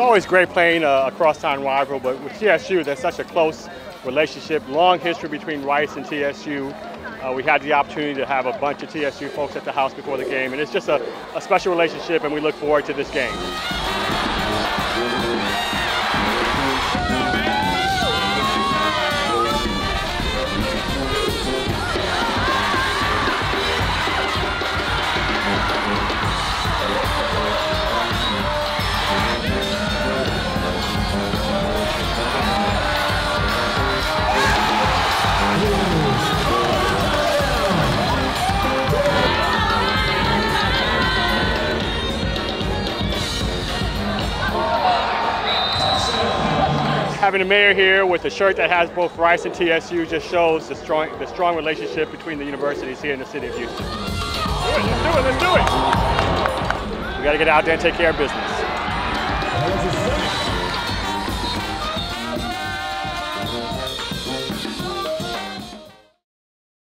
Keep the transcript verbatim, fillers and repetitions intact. always great playing a, a crosstown rival, but with T S U, there's such a close relationship, long history between Rice and T S U. Uh, we had the opportunity to have a bunch of T S U folks at the house before the game, and it's just a, a special relationship, and we look forward to this game. Having the mayor here with a shirt that has both Rice and T S U just shows the strong, the strong relationship between the universities here in the city of Houston. Let's do it, let's do it, let's do it. We got to get out there and take care of business.